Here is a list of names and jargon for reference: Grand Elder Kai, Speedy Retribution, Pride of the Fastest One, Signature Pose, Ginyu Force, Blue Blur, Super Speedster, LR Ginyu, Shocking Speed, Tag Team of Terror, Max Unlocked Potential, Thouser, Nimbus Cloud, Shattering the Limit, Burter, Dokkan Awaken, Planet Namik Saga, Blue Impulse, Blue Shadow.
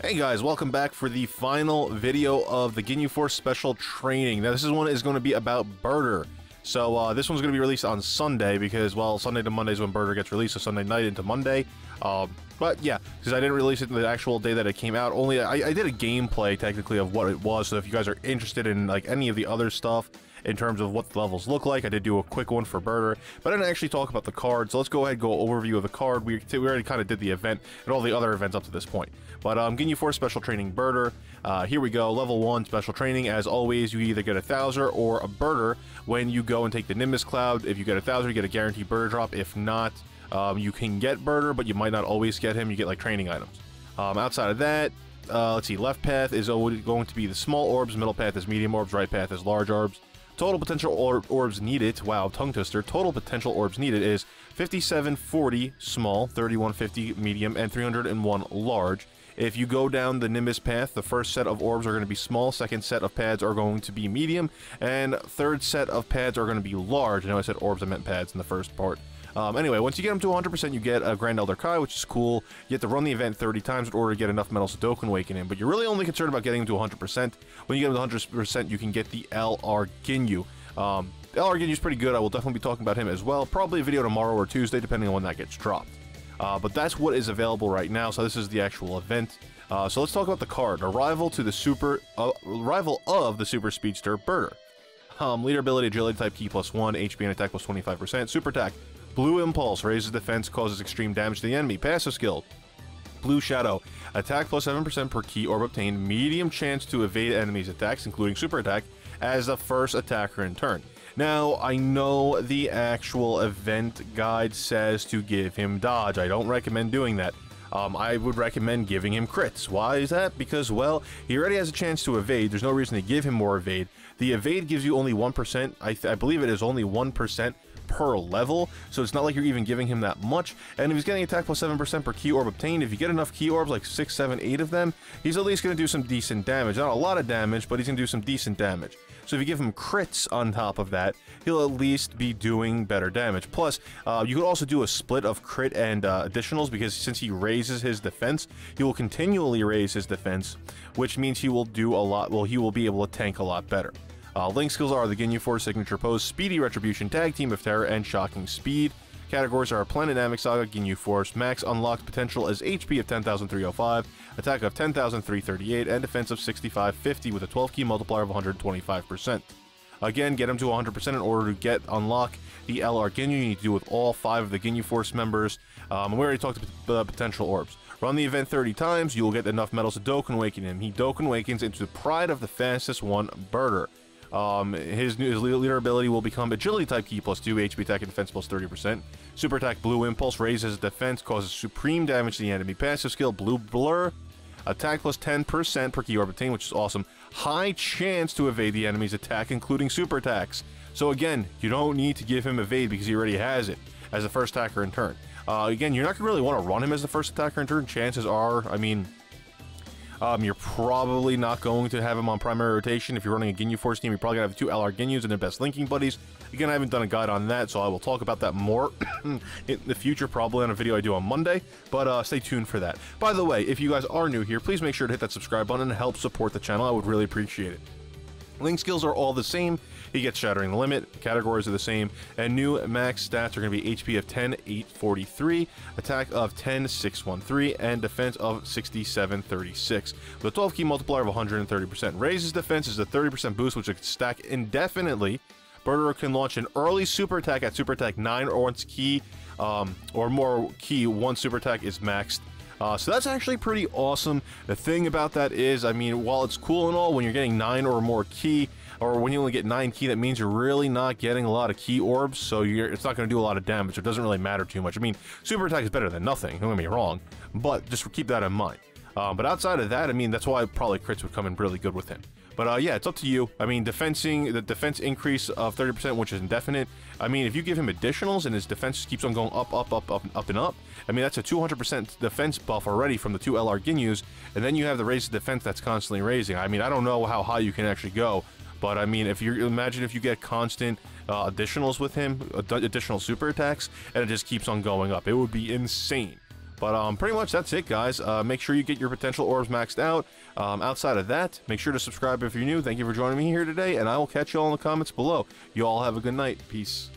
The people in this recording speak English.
Hey guys, welcome back for the final video of the Ginyu Force special training. Now this one is going to be about Burter. So this one's going to be released on Sunday because, well, Sunday to Monday is when Burter gets released, so Sunday night into Monday. But yeah, because I didn't release it the actual day that it came out, only I did a gameplay technically of what it was, so if you guys are interested in like any of the other stuff in terms of what the levels look like, I did do a quick one for Burter, but I didn't actually talk about the card, so let's go ahead and go overview of the card. We already kind of did the event and all the other events up to this point, but Ginyu Force Special Training Burter, here we go, level 1 Special Training. As always, you either get a Thouser or a Burter when you go and take the Nimbus Cloud. If you get a Thouser, you get a guaranteed Burter drop. If not, you can get Burter, but you might not always get him. You get like training items. Outside of that, let's see, left path is always going to be the small orbs, middle path is medium orbs, right path is large orbs. Total potential orbs needed, wow, tongue twister, total potential orbs needed is 5740 small, 3150 medium, and 301 large. If you go down the Nimbus path, the first set of orbs are going to be small, second set of pads are going to be medium, and third set of pads are going to be large. I know I said orbs, I meant pads in the first part. Anyway, once you get them to 100%, you get a Grand Elder Kai, which is cool. You have to run the event 30 times in order to get enough Metal Sudoku Awakening, but you're really only concerned about getting them to 100%. When you get them to 100%, you can get the LR Ginyu. LR Ginyu is pretty good. I will definitely be talking about him as well. Probably a video tomorrow or Tuesday, depending on when that gets dropped. But that's what is available right now, so this is the actual event. So let's talk about the card. Arrival of the Super Speedster Burter. Leader ability, agility type, key +1, HP and attack +25%, super attack. Blue Impulse raises defense, causes extreme damage to the enemy. Passive skill. Blue Shadow. Attack +7% per key orb obtained. Medium chance to evade enemies' attacks, including super attack, as the first attacker in turn. Now, I know the actual event guide says to give him dodge. I don't recommend doing that. I would recommend giving him crits. Why is that? Because, well, he already has a chance to evade. There's no reason to give him more evade. The evade gives you only 1%. I believe it is only 1% per level, so it's not like you're even giving him that much. And if he's getting attack +7% per key orb obtained, if you get enough key orbs, like 6, 7, 8 of them, he's at least going to do some decent damage. Not a lot of damage, but he's going to do some decent damage. So if you give him crits on top of that, he'll at least be doing better damage. Plus, you could also do a split of crit and additionals, because since he raises his defense, he will continually raise his defense, which means he will do a lot, well, he will be able to tank a lot better. Link skills are the Ginyu Force, Signature Pose, Speedy Retribution, Tag Team of Terror, and Shocking Speed. Categories are Planet Namik Saga, Ginyu Force. Max Unlocked Potential is HP of 10,305, Attack of 10,338, and Defense of 6,550 with a 12-key multiplier of 125%. Again, get him to 100% in order to unlock the LR Ginyu. You need to do with all 5 of the Ginyu Force members. We already talked about potential orbs. Run the event 30 times, you will get enough medals to Doken Awaken him. He Doken Awakens into the Pride of the Fastest One, Burter. His leader ability will become agility type, key +2, HP attack and defense +30%. Super attack Blue Impulse raises defense, causes supreme damage to the enemy. Passive skill Blue Blur, attack +10% per key orb obtained, which is awesome. High chance to evade the enemy's attack, including super attacks. So again, you don't need to give him evade because he already has it as the first attacker in turn. Again, you're not gonna really want to run him as the first attacker in turn. Chances are, I mean, you're probably not going to have him on primary rotation. If you're running a Ginyu Force team, you're probably going to have 2 LR Ginyus and their best linking buddies. Again, I haven't done a guide on that, so I will talk about that more in the future, probably on a video I do on Monday, but stay tuned for that. By the way, if you guys are new here, please make sure to hit that subscribe button and help support the channel. I would really appreciate it. Link skills are all the same. He gets Shattering the Limit, categories are the same, and new max stats are going to be HP of 10,843, attack of 10,613, and defense of 6,736. The 12-key multiplier of 130%. Raises defense is a 30% boost, which can stack indefinitely. Burter can launch an early super attack at super attack 9 or once key, or more key once super attack is maxed. So that's actually pretty awesome. The thing about that is, I mean, while it's cool and all, when you're getting 9 or more key, or when you only get 9 key, that means you're really not getting a lot of key orbs, so it's not going to do a lot of damage. It doesn't really matter too much. I mean, super attack is better than nothing, don't get me wrong, but just keep that in mind. But outside of that, I mean, that's why probably crits would come in really good with him. But yeah, it's up to you. I mean, the defense increase of 30%, which is indefinite. I mean, if you give him additionals and his defense keeps on going up, up, up, up, up, and up, I mean, that's a 200% defense buff already from the 2 LR Ginyus, and then you have the raise defense that's constantly raising. I mean, I don't know how high you can actually go But I mean, if you imagine if you get constant additionals with him, additional super attacks, and it just keeps on going up, it would be insane. But pretty much that's it, guys. Make sure you get your potential orbs maxed out. Outside of that, make sure to subscribe if you're new. Thank you for joining me here today, and I will catch you all in the comments below. You all have a good night. Peace.